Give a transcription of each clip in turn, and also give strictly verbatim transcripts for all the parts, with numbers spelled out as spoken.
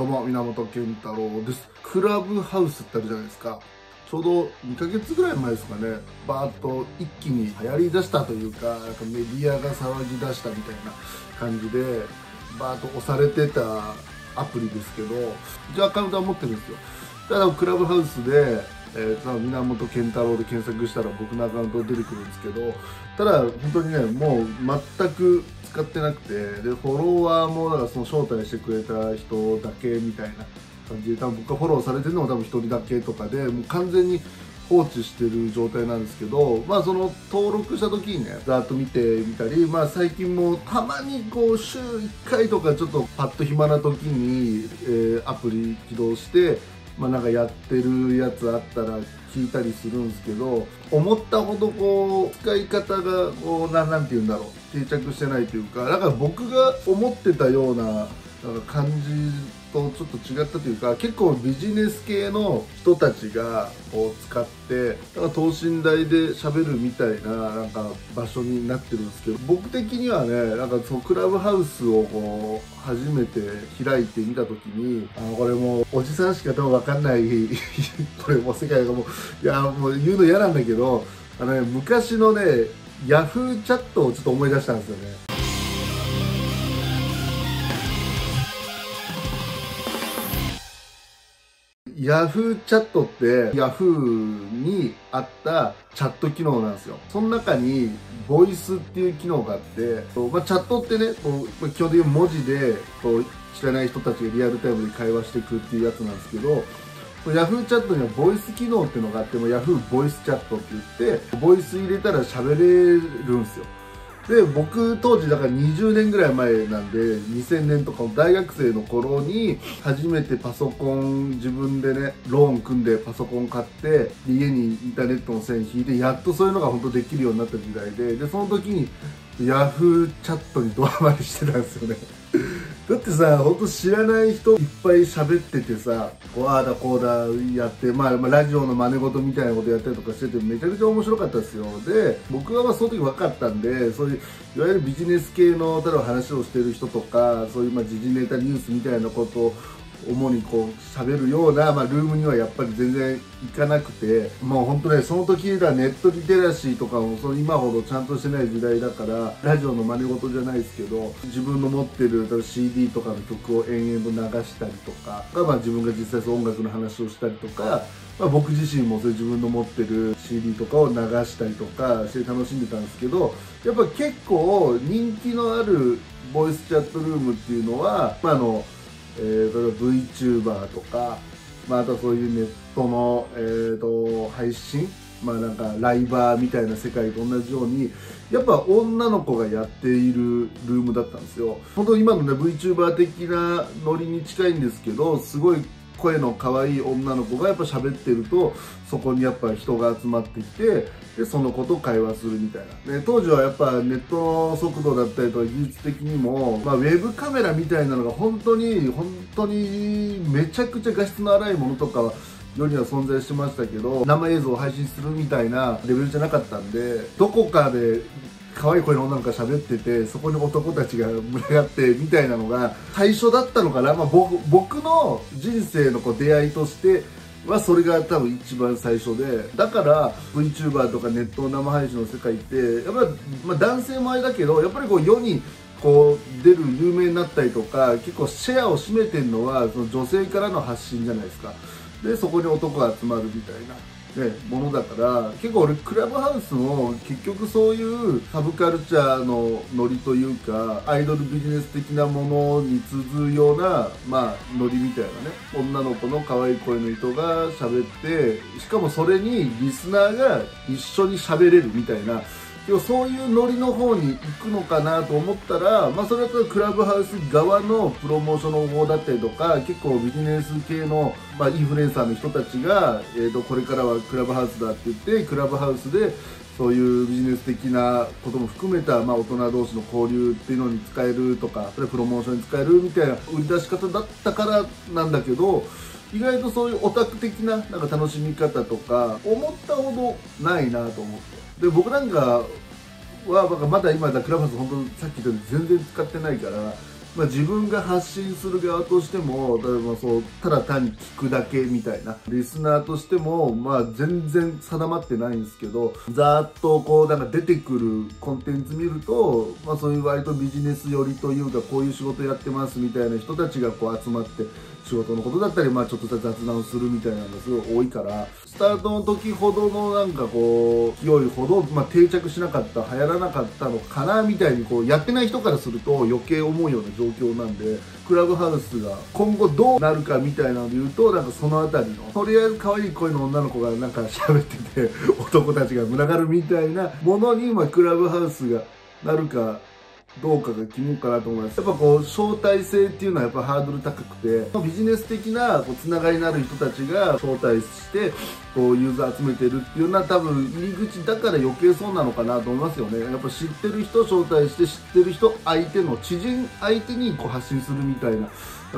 どうも源健太郎です。クラブハウスってあるじゃないですか。ちょうどにかげつぐらい前ですかね、バーッと一気に流行りだしたというか、なんかメディアが騒ぎ出したみたいな感じでバーッと押されてたアプリですけど、じゃあアカウントは持ってるんですよ。ただクラブハウスで、えー、源健太郎で検索したら僕のアカウントが出てくるんですけど、ただ本当にね、もう全く使ってなくて、でフォロワーもだからその招待してくれた人だけみたいな感じで、多分僕がフォローされてるのも多分ひとりだけとかで、もう完全に放置してる状態なんですけど、まあその登録した時にねざーっと見てみたり、まあ最近もたまにこう週いっかいとかちょっとパッと暇な時に、えー、アプリ起動して。まあなんかやってるやつあったら聞いたりするんですけど、思ったほどこう使い方がこう な, なんて言うんだろう、定着してないというか、だから僕が思ってたようななんか感じとちょっと違ったというか、結構ビジネス系の人たちがこう使ってなんか等身大で喋るみたいななんか場所になってるんですけど、僕的にはね、なんかそのクラブハウスをこう初めて開いてみた時に、あのこれもうおじさんしか多分分かんないこれもう世界がもういやもう言うの嫌なんだけど、あの、ね、昔のね Yahoo チャットをちょっと思い出したんですよね。ヤフーチャットってヤフーにあったチャット機能なんですよ。その中にボイスっていう機能があって、まあ、チャットってね、こう基本的に文字でこう知らない人たちがリアルタイムで会話していくっていうやつなんですけど、ヤフーチャットにはボイス機能っていうのがあって、ヤフーボイスチャットって言ってボイス入れたら喋れるんですよ。で僕当時だからにじゅうねんぐらい前なんで、にせんねんとか大学生の頃に初めてパソコン自分でねローン組んでパソコン買って、家にインターネットの線引いて、やっとそういうのが本当できるようになった時代で、でその時に Yahoo チャットにドハマりしてたんですよね。だってさ、ほんと知らない人いっぱい喋っててさ、こうああだこうだやって、まあ、まあラジオの真似事みたいなことやったりとかしてて、めちゃくちゃ面白かったですよ。で僕はまあその時分かったんで、そういういわゆるビジネス系の例えば話をしてる人とか、そういうまあ時事ネタニュースみたいなことを主にこう喋るような、まあ、ルームにはやっぱり全然行かなくて、もう本当ね、その時だネットリテラシーとかもその今ほどちゃんとしてない時代だから、ラジオの真似事じゃないですけど、自分の持ってる シーディー とかの曲を延々と流したりとか、まあ、自分が実際その音楽の話をしたりとか、まあ、僕自身もそれ自分の持ってる シーディー とかを流したりとかして楽しんでたんですけど、やっぱ結構人気のあるボイスチャットルームっていうのは、まああのえー、例えば V チューバーとか、まあ、あとそういうネットの、えー、と配信、まあ、なんかライバーみたいな世界と同じように、やっぱ女の子がやっているルームだったんですよ。本当に今のね V チューバー的なノリに近いんですけど、すごい声の可愛い女の子がやっぱ喋ってると、そこにやっぱ人が集まってきて、でその子と会話するみたいな、ね、当時はやっぱネットの速度だったりとか技術的にも、まあ、ウェブカメラみたいなのが本当に本当にめちゃくちゃ画質の荒いものとかは世には存在してましたけど、生映像を配信するみたいなレベルじゃなかったんで、どこかで可愛い声の女の子が喋ってて、そこに男たちが群がってみたいなのが最初だったのかな、まあ、僕, 僕の人生のこう出会いとしてはそれが多分一番最初で、だから VTuber とかネット生配信の世界ってやっぱり、まあ、男性もあれだけど、やっぱりこう世にこう出る有名になったりとか、結構シェアを占めてるのはその女性からの発信じゃないですか。でそこに男が集まるみたいな。ね、ものだから、結構俺クラブハウスも結局そういうサブカルチャーのノリというか、アイドルビジネス的なものに通ずるような、まあ、ノリみたいなね、女の子の可愛い声の人が喋って、しかもそれにリスナーが一緒に喋れるみたいな、そういうノリの方に行くのかなと思ったら、まあ、それはクラブハウス側のプロモーションの方法だったりとか、結構ビジネス系の、まあ、インフルエンサーの人たちが、えーと、これからはクラブハウスだって言って、クラブハウスでそういうビジネス的なことも含めた、まあ、大人同士の交流っていうのに使えるとか、それプロモーションに使えるみたいな売り出し方だったからなんだけど、意外とそういうオタク的な、 なんか楽しみ方とか思ったほどないなと思って、で僕なんかはまだ今だクラブハウス本当さっき言ったように全然使ってないから、まあ、自分が発信する側としても、例えばそうただ単に聞くだけみたいなリスナーとしても、まあ、全然定まってないんですけど、ざーっとこうなんか出てくるコンテンツ見ると、まあ、そういう割とビジネス寄りというか、こういう仕事やってますみたいな人たちがこう集まって、仕事のことだったり、まあ、ちょっとした雑談をするみたいなのがすごい多いから、スタートの時ほどのなんかこう勢いほど、まあ、定着しなかった、流行らなかったのかなみたいに、こうやってない人からすると余計思うような状況なんで、クラブハウスが今後どうなるかみたいなので言うと、なんかその辺りのとりあえず可愛い声の女の子がなんか喋ってて男たちが群がるみたいなものに、まあ、クラブハウスがなるかどうかが肝かなと思います。やっぱこう招待制っていうのはやっぱハードル高くて、ビジネス的なこうつながりのある人たちが招待してこうユーザー集めてるっていうのは多分入り口だから余計そうなのかなと思いますよね。やっぱ知ってる人招待して、知ってる人相手の知人相手にこう発信するみたいな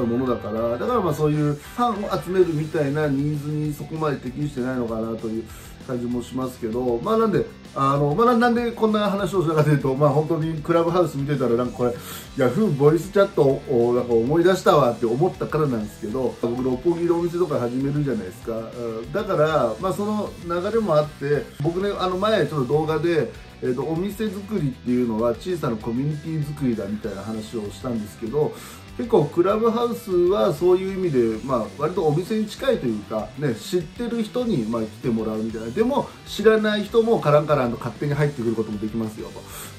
ものだから、だからまあそういうファンを集めるみたいなニーズにそこまで適してないのかなという感じもしますけど、まあなんであの、まあ、なんでこんな話をしながらというと、まあ、本当にクラブハウス見てたらなんかこれ Yahoo ボイスチャットをなんか思い出したわって思ったからなんですけど、僕六本木のお店とか始めるじゃないですか。だから、まあ、その流れもあって、僕ね、あの前ちょっと動画で、えーと、お店作りっていうのは小さなコミュニティ作りだみたいな話をしたんですけど、結構クラブハウスはそういう意味で、まあ、割とお店に近いというか、ね、知ってる人にまあ来てもらうみたいな、でも知らない人もカランカランと勝手に入ってくることもできますよ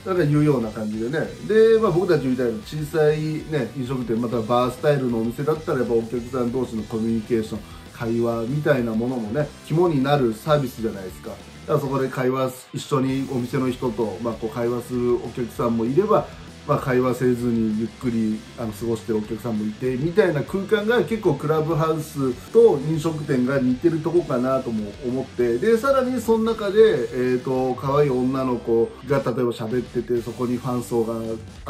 と、なんかいうような感じでね。で、まあ、僕たちみたいな小さい、ね、飲食店、またはバースタイルのお店だったら、やっぱお客さん同士のコミュニケーション、会話みたいなものもね、肝になるサービスじゃないですか。だからそこで会話、一緒にお店の人と、まあ、こう会話するお客さんもいれば、まあ会話せずにゆっくりあの過ごしてるお客さんもいてみたいな空間が、結構クラブハウスと飲食店が似てるとこかなとも思って、でさらにその中で、えー、と可愛い女の子が例えば喋ってて、そこにファン層が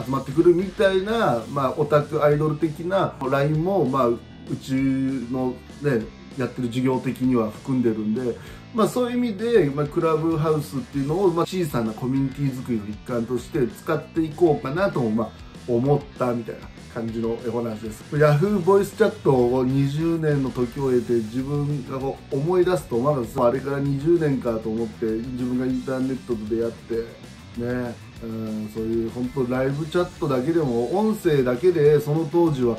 集まってくるみたいな、まあ、オタクアイドル的なラインも、まあ、うちのねやってる事業的には含んでるんで、まあ、そういう意味で、まあ、クラブハウスっていうのを、まあ、小さなコミュニティ作りの一環として使っていこうかなとも、まあ、思ったみたいな感じのお話です。 Yahoo ボイスチャットをにじゅうねんの時を経て自分がこう思い出すと、まだあれからにじゅうねんかと思って、自分がインターネットと出会ってね、うんそういう本当ライブチャットだけでも音声だけで、その当時は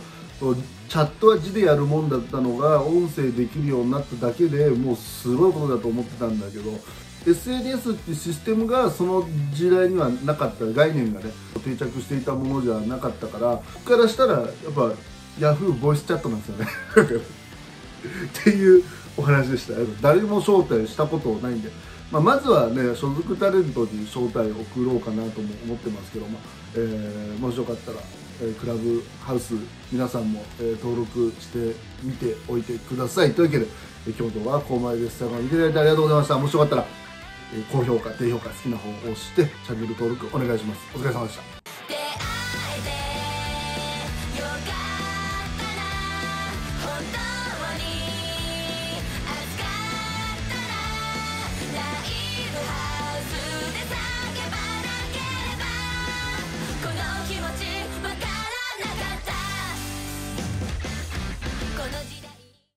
チャットは字でやるもんだったのが音声できるようになっただけでもうすごいことだと思ってたんだけど、 エスエヌエス っていうシステムがその時代にはなかった、概念がね定着していたものじゃなかったから、僕からしたらやっぱ Yahoo ボイスチャットなんですよねっていうお話でした。誰も招待したことないんで、まあまずはね所属タレントに招待を送ろうかなとも思ってますけども、えー、もしよかったらクラブハウス皆さんも登録してみておいてください。というわけで今日の動画はここまでです。最後まで見ていただいてありがとうございました。もしよかったら高評価低評価好きな方を押してチャンネル登録お願いします。お疲れ様でした。